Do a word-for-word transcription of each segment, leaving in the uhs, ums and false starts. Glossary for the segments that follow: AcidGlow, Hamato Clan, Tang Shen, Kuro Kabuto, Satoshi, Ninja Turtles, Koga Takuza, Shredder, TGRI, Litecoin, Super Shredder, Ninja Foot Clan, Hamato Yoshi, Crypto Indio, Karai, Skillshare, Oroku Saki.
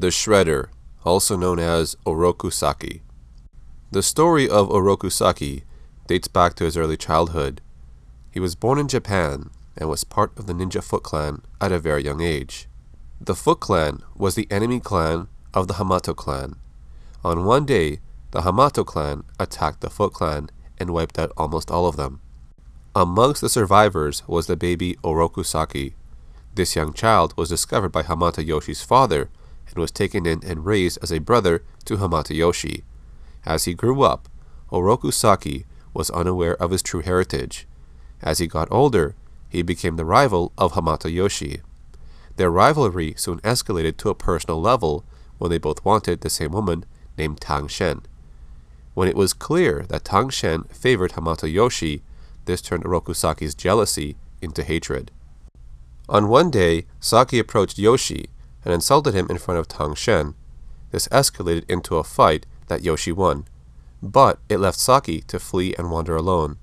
the Shredder, also known as Oroku Saki. The story of Oroku Saki dates back to his early childhood. He was born in Japan and was part of the Ninja Foot Clan at a very young age. The Foot Clan was the enemy clan of the Hamato Clan. On one day, the Hamato Clan attacked the Foot Clan and wiped out almost all of them. Amongst the survivors was the baby Oroku Saki. This young child was discovered by Hamato Yoshi's father and was taken in and raised as a brother to Hamato Yoshi. As he grew up, Oroku Saki was unaware of his true heritage. As he got older, he became the rival of Hamato Yoshi. Their rivalry soon escalated to a personal level when they both wanted the same woman named Tang Shen. When it was clear that Tang Shen favored Hamato Yoshi, this turned Oroku Saki's jealousy into hatred. On one day, Saki approached Yoshi and insulted him in front of Tang Shen. This escalated into a fight that Yoshi won, but it left Saki to flee and wander alone.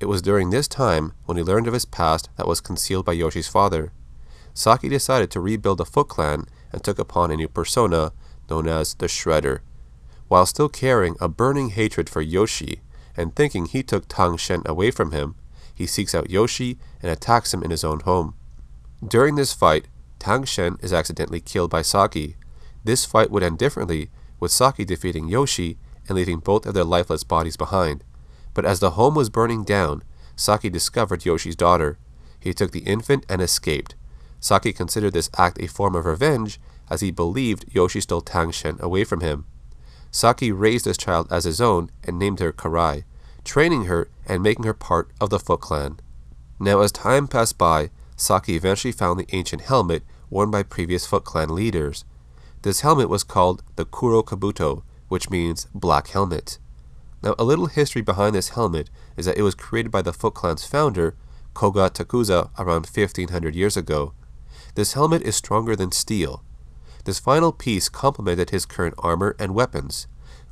It was during this time when he learned of his past that was concealed by Yoshi's father. Saki decided to rebuild the Foot Clan and took upon a new persona known as the Shredder. While still carrying a burning hatred for Yoshi and thinking he took Tang Shen away from him, he seeks out Yoshi and attacks him in his own home. During this fight, Tang Shen is accidentally killed by Saki. This fight would end differently, with Saki defeating Yoshi and leaving both of their lifeless bodies behind. But as the home was burning down, Saki discovered Yoshi's daughter. He took the infant and escaped. Saki considered this act a form of revenge, as he believed Yoshi stole Tang Shen away from him. Saki raised this child as his own and named her Karai, training her and making her part of the Foot Clan. Now as time passed by, Saki eventually found the ancient helmet worn by previous Foot Clan leaders. This helmet was called the Kuro Kabuto, which means black helmet. Now, a little history behind this helmet is that it was created by the Foot Clan's founder, Koga Takuza, around fifteen hundred years ago. This helmet is stronger than steel. This final piece complemented his current armor and weapons.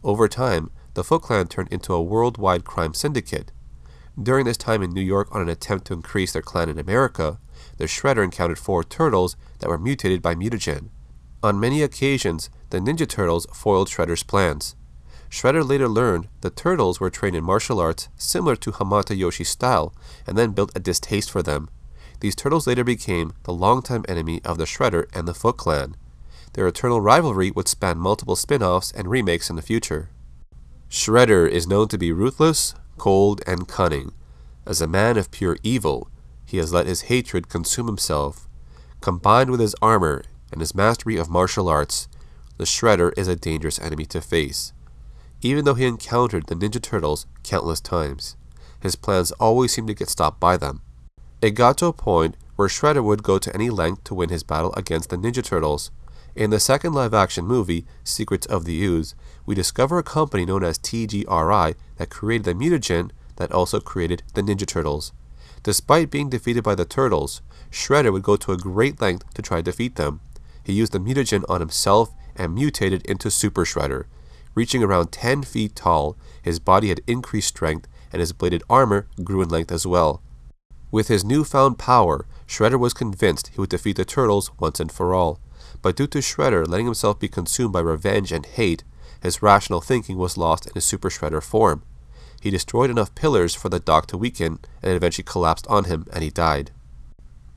Over time, the Foot Clan turned into a worldwide crime syndicate. During this time in New York, on an attempt to increase their clan in America, the Shredder encountered four turtles that were mutated by mutagen. On many occasions, the Ninja Turtles foiled Shredder's plans. Shredder later learned the Turtles were trained in martial arts similar to Hamato Yoshi's style, and then built a distaste for them. These Turtles later became the longtime enemy of the Shredder and the Foot Clan. Their eternal rivalry would span multiple spin-offs and remakes in the future. Shredder is known to be ruthless, cold, and cunning. As a man of pure evil, he has let his hatred consume himself. Combined with his armor and his mastery of martial arts, the Shredder is a dangerous enemy to face. Even though he encountered the Ninja Turtles countless times, his plans always seemed to get stopped by them. It got to a point where Shredder would go to any length to win his battle against the Ninja Turtles. In the second live-action movie, Secrets of the Ooze, we discover a company known as T G R I that created the mutagen that also created the Ninja Turtles. Despite being defeated by the Turtles, Shredder would go to a great length to try to defeat them. He used the mutagen on himself and mutated into Super Shredder. Reaching around ten feet tall, his body had increased strength and his bladed armor grew in length as well. With his newfound power, Shredder was convinced he would defeat the Turtles once and for all. But due to Shredder letting himself be consumed by revenge and hate, his rational thinking was lost in his Super Shredder form. He destroyed enough pillars for the dock to weaken, and it eventually collapsed on him and he died.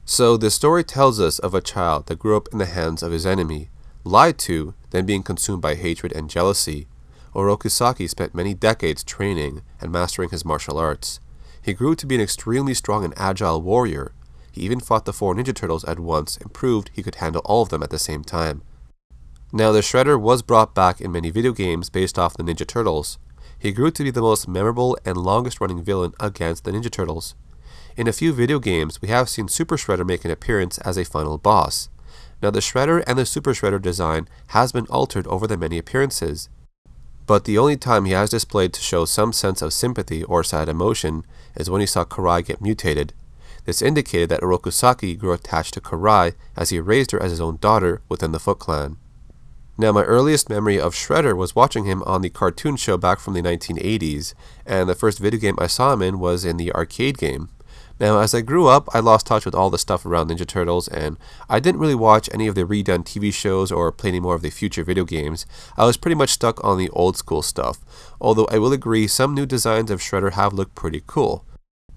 So this story tells us of a child that grew up in the hands of his enemy, lied to, then being consumed by hatred and jealousy. Oroku Saki spent many decades training and mastering his martial arts. He grew to be an extremely strong and agile warrior. He even fought the four Ninja Turtles at once and proved he could handle all of them at the same time. Now the Shredder was brought back in many video games based off the Ninja Turtles. He grew to be the most memorable and longest running villain against the Ninja Turtles. In a few video games, we have seen Super Shredder make an appearance as a final boss. Now the Shredder and the Super Shredder design has been altered over the many appearances, but the only time he has displayed to show some sense of sympathy or sad emotion is when he saw Karai get mutated. This indicated that Oroku Saki grew attached to Karai as he raised her as his own daughter within the Foot Clan. Now my earliest memory of Shredder was watching him on the cartoon show back from the nineteen eighties, and the first video game I saw him in was in the arcade game. Now, as I grew up, I lost touch with all the stuff around Ninja Turtles, and I didn't really watch any of the redone T V shows or play any more of the future video games. I was pretty much stuck on the old school stuff, although I will agree some new designs of Shredder have looked pretty cool.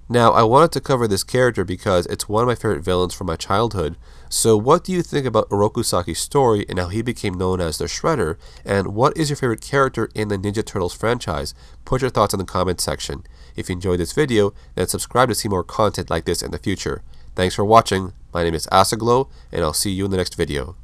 Now, I wanted to cover this character because it's one of my favorite villains from my childhood. So what do you think about Oroku Saki's story and how he became known as the Shredder? And what is your favorite character in the Ninja Turtles franchise? Put your thoughts in the comment section. If you enjoyed this video, then subscribe to see more content like this in the future. Thanks for watching. My name is AcidGlow, and I'll see you in the next video.